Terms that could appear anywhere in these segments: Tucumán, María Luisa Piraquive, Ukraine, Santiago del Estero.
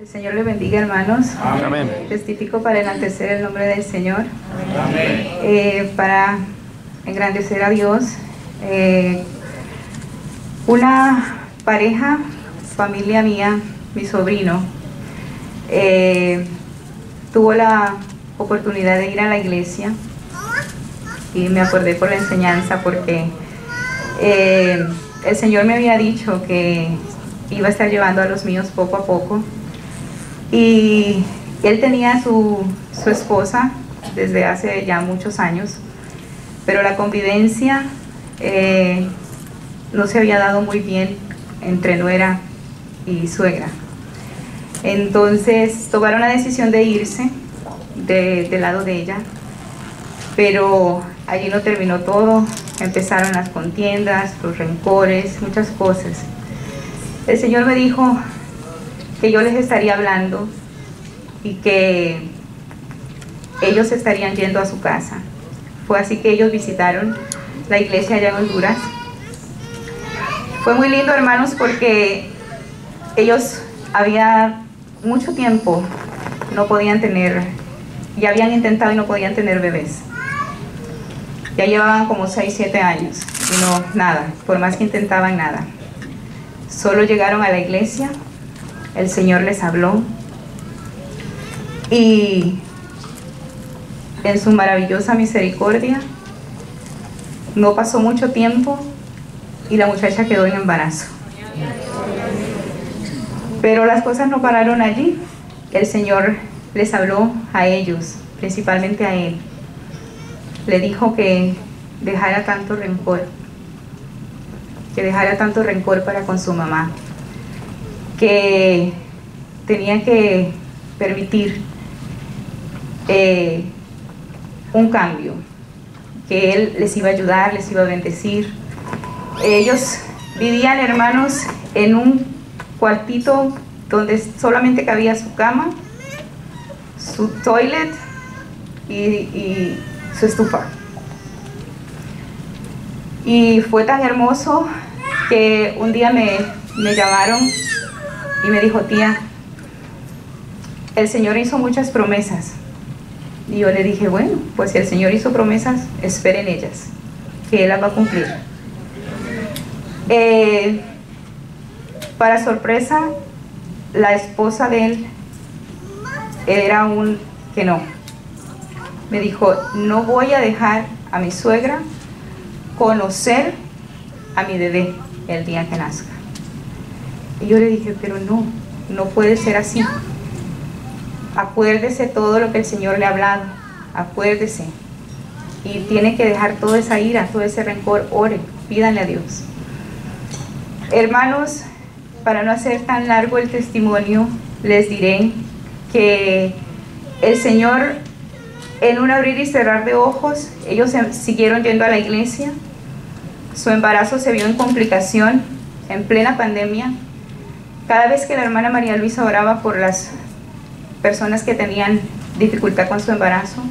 El Señor les bendiga, hermanos. Amén. Testifico para enaltecer el nombre del Señor. Amén. Para engrandecer a Dios. Una pareja, familia mía, mi sobrino, tuvo la oportunidad de ir a la iglesia y me acordé por la enseñanza porque el Señor me había dicho que iba a estar llevando a los míos poco a poco. Y él tenía su esposa desde hace ya muchos años, pero la convivencia no se había dado muy bien entre nuera y suegra. Entonces tomaron la decisión de irse del lado de ella, pero allí no terminó todo. Empezaron las contiendas, los rencores, muchas cosas. El Señor me dijo que yo les estaría hablando y que ellos estarían yendo a su casa. Fue así que ellos visitaron la iglesia allá en Honduras. Fue muy lindo, hermanos, porque ellos había mucho tiempo no podían tener, ya habían intentado y no podían tener bebés. Ya llevaban como 6, 7 años y no, nada, por más que intentaban, nada. Solo llegaron a la iglesia. El Señor les habló y en su maravillosa misericordia no pasó mucho tiempo y la muchacha quedó en embarazo. Pero las cosas no pararon allí. El Señor les habló a ellos, principalmente a él. Le dijo que dejara tanto rencor, para con su mamá, que tenía que permitir un cambio, que él les iba a ayudar, les iba a bendecir. Ellos vivían, hermanos, en un cuartito donde solamente cabía su cama, su toilet y su estufa. Y fue tan hermoso que un día me llamaron y me dijo: tía, el Señor hizo muchas promesas. Y yo le dije: bueno, pues si el Señor hizo promesas, esperen ellas, que Él las va a cumplir. Para sorpresa, la esposa de él era un que no. Me dijo: no voy a dejar a mi suegra conocer a mi bebé el día que nazca. Y yo le dije: pero no puede ser así. Acuérdese todo lo que el Señor le ha hablado, acuérdese. Y tiene que dejar toda esa ira, todo ese rencor, ore, pídanle a Dios. Hermanos, para no hacer tan largo el testimonio, les diré que el Señor, en un abrir y cerrar de ojos, ellos siguieron yendo a la iglesia. Su embarazo se vio en complicación, en plena pandemia. Cada vez que la hermana María Luisa oraba por las personas que tenían dificultad con su embarazo,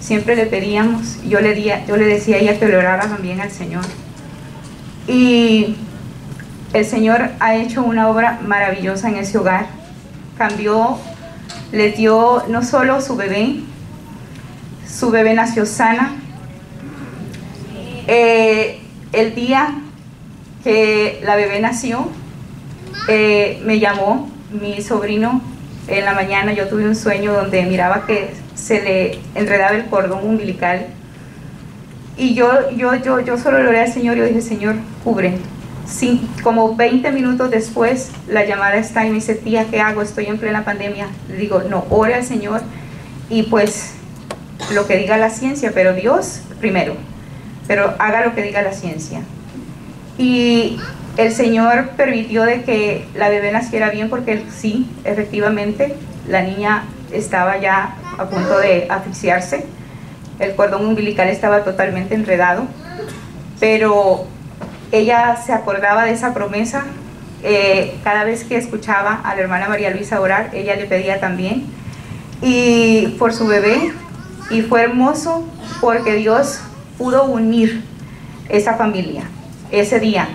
siempre le pedíamos, yo le decía a ella que le orara también al Señor. Y el Señor ha hecho una obra maravillosa en ese hogar. Cambió, le dio no solo su bebé nació sana. El día que la bebé nació, me llamó mi sobrino en la mañana. Yo tuve un sueño donde miraba que se le enredaba el cordón umbilical y yo solo le oré al Señor y yo dije: Señor, cubre. Sí, como 20 minutos después la llamada está y me dice: tía, ¿qué hago? Estoy en plena pandemia. Le digo: no, ore al Señor y pues lo que diga la ciencia, pero Dios primero, pero haga lo que diga la ciencia. Y el Señor permitió de que la bebé naciera bien, porque sí, efectivamente, la niña estaba ya a punto de asfixiarse. El cordón umbilical estaba totalmente enredado, pero ella se acordaba de esa promesa. Cada vez que escuchaba a la hermana María Luisa orar, ella le pedía también, y por su bebé. Y fue hermoso porque Dios pudo unir esa familia ese día.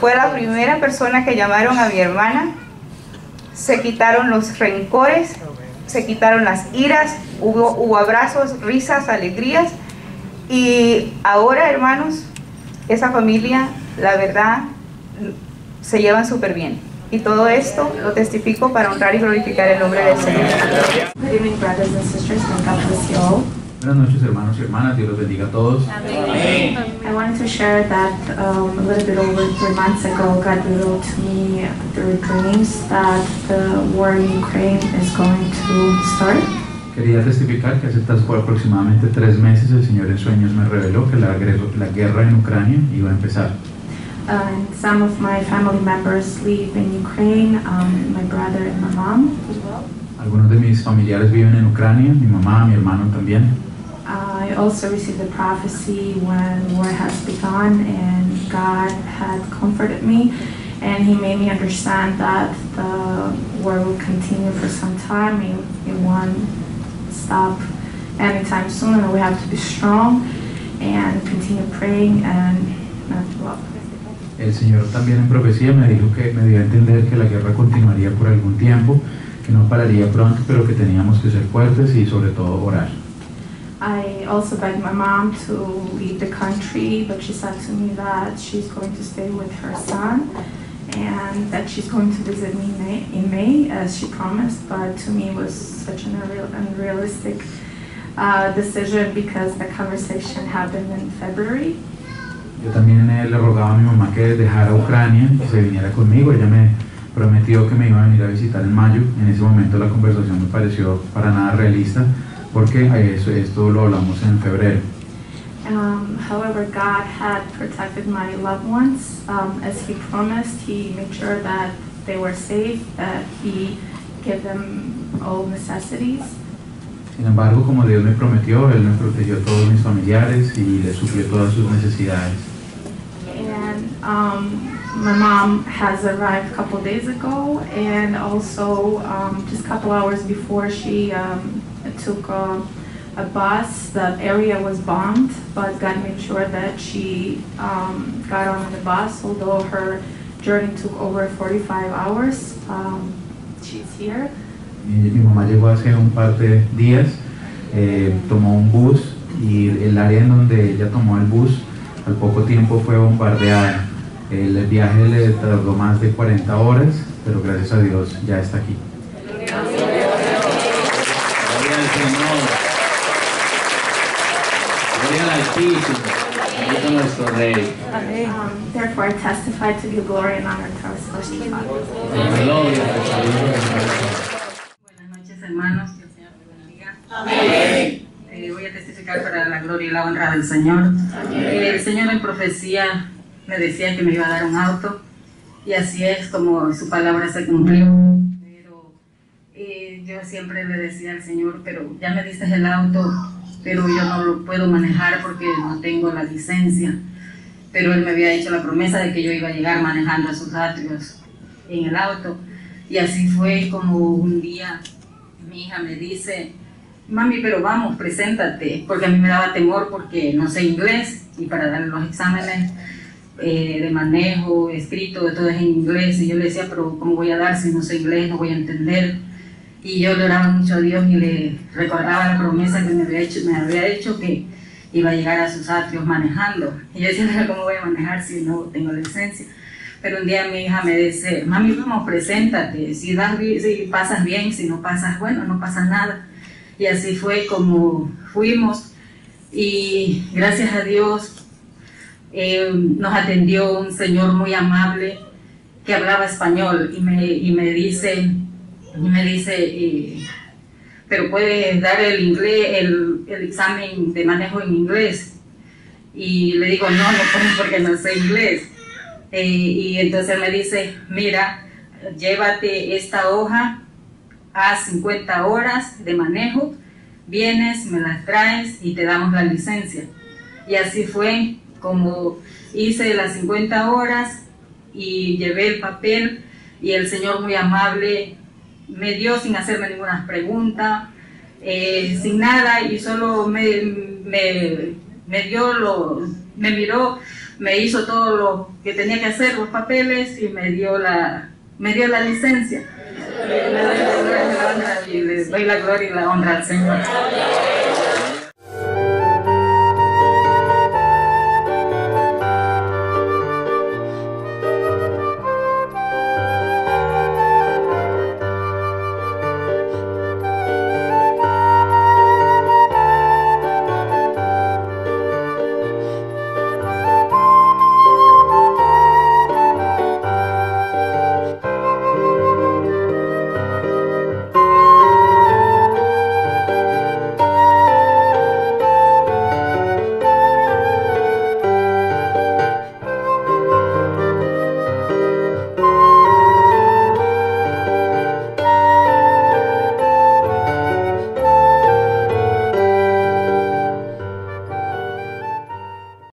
Fue la primera persona que llamaron a mi hermana se quitaron los rencores, se quitaron las iras, hubo abrazos, risas, alegrías. Y ahora, hermanos, esa familia, la verdad, se llevan súper bien. Y todo esto lo testifico para honrar y glorificar el nombre del Señor. Buenas noches, hermanos y hermanas. Dios los bendiga a todos. Amén. I wanted to share that a little bit over 3 months ago, God revealed to me through dreams that the war in Ukraine is going to start. Quería testificar que hace aproximadamente 3 meses el Señor en sueños me reveló que la guerra en Ucrania iba a empezar. And some of my family members live in Ukraine, my brother and my mom as well. Algunos de mis familiares viven en Ucrania, mi mamá, mi hermano también. I also received a prophecy when war has begun, and God had comforted me, and He made me understand that the war will continue for some time. It won't stop anytime soon, and we have to be strong and continue praying and not give up. El Señor también en profecía me dijo que me dio a entender que la guerra continuaría por algún tiempo, que no pararía pronto, pero que teníamos que ser fuertes y sobre todo orar. I also begged my mom to leave the country, but she said to me that she's going to stay with her son and that she's going to visit me in May, as she promised. But to me, it was such an unrealistic decision because the conversation happened in February. Yo también le rogaba a mi mamá que dejara Ucrania y se viniera conmigo. Ella me prometió que me iba a venir a visitar en mayo. En ese momento la conversación me pareció para nada realista, porque esto lo hablamos en febrero. However, God had protected my loved ones, as He promised. He made sure that they were safe, that He gave them all necessities. Sin embargo, como Dios me prometió, Él me protegió a todos mis familiares y les suplió todas sus necesidades. And my mom has arrived a couple of days ago, and also just a couple hours before she took a bus. The area was bombed, but God made sure that she got on the bus. Although her journey took over 45 hours, she's here. Mi mamá llegó hace un par de días, tomó un bus y el área en donde ella tomó el bus al poco tiempo fue bombardeada. El viaje le tardó más de 40 horas, pero gracias a Dios ya está aquí. Therefore, I testify to give glory and honor to our celestial Father. Buenas noches, hermanos. Que el Señor te bendiga. Amén. Voy a testificar para la gloria y la honra del Señor. Amén. El Señor en profecía me decía que me iba a dar un auto, y así es como su palabra se cumplió. Pero yo siempre le decía al Señor, pero ya me diste el auto, pero yo no lo puedo manejar porque no tengo la licencia. Pero Él me había hecho la promesa de que yo iba a llegar manejando a sus atrios en el auto. Y así fue como un día mi hija me dice, mami, pero vamos, preséntate, porque a mí me daba temor porque no sé inglés, y para dar los exámenes de manejo, escrito, todo es en inglés. Y yo le decía, pero ¿cómo voy a dar si no sé inglés, no voy a entender? Y yo le oraba mucho a Dios y le recordaba la promesa que me había hecho que iba a llegar a sus atrios manejando. Y yo decía, ¿cómo voy a manejar si no tengo licencia? Pero un día mi hija me dice, mami, vamos, preséntate. Si pasas bien, si no pasas, bueno, no pasa nada. Y así fue como fuimos. Y gracias a Dios nos atendió un señor muy amable que hablaba español. Y me dice, pero puedes dar el inglés, el examen de manejo en inglés. Y le digo, no puedo porque no sé inglés. Y entonces me dice, mira, llévate esta hoja a 50 horas de manejo, vienes, me las traes y te damos la licencia. Y así fue como hice las 50 horas y llevé el papel, y el señor muy amable me dio sin hacerme ninguna pregunta, sin nada, y solo me miró, me hizo todo lo que tenía que hacer, los papeles, y me dio la licencia. Rey la gloria y la honra al Señor.